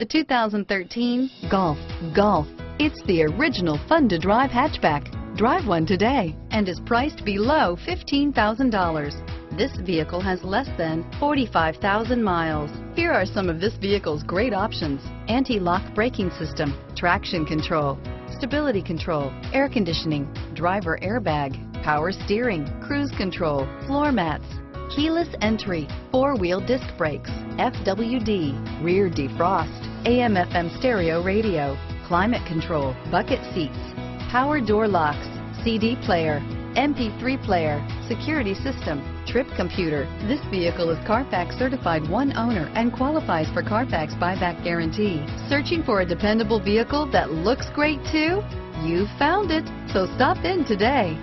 The 2013 Golf. It's the original fun-to-drive hatchback. Drive one today and is priced below $15,000. This vehicle has less than 45,000 miles. Here are some of this vehicle's great options: anti-lock braking system, traction control, stability control, air conditioning, driver airbag, power steering, cruise control, floor mats, keyless entry, four-wheel disc brakes, FWD, rear defrost, AM/FM stereo radio, climate control, bucket seats, power door locks, CD player, MP3 player, security system, trip computer. This vehicle is Carfax certified one owner and qualifies for Carfax buyback guarantee. Searching for a dependable vehicle that looks great too? You found it, so stop in today.